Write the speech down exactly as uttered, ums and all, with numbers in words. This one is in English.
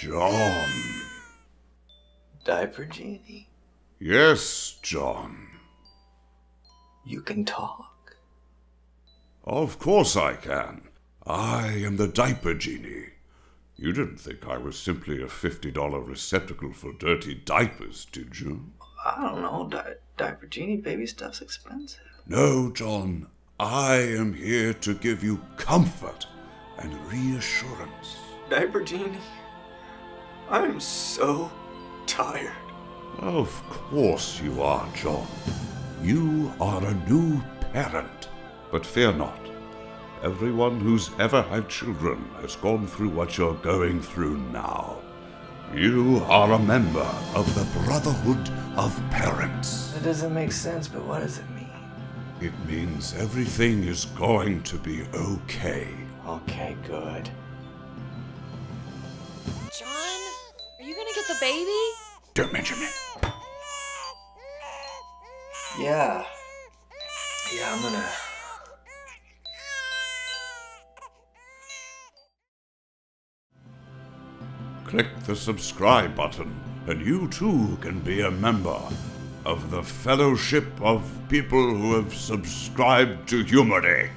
John. Diaper Genie? Yes, John. You can talk? Of course I can. I am the Diaper Genie. You didn't think I was simply a fifty dollar receptacle for dirty diapers, did you? I don't know. Di Diaper Genie baby stuff's expensive. No, John. I am here to give you comfort and reassurance. Diaper Genie, I'm so tired. Of course you are, John. You are a new parent. But fear not. Everyone who's ever had children has gone through what you're going through now. You are a member of the Brotherhood of Parents. That doesn't make sense, but what does it mean? It means everything is going to be okay. Okay, good. John, are you gonna get the baby? Don't mention it. Yeah. Yeah, I'm gonna... Click the subscribe button, and you too can be a member of the Fellowship of people who have subscribed to HUMORdy.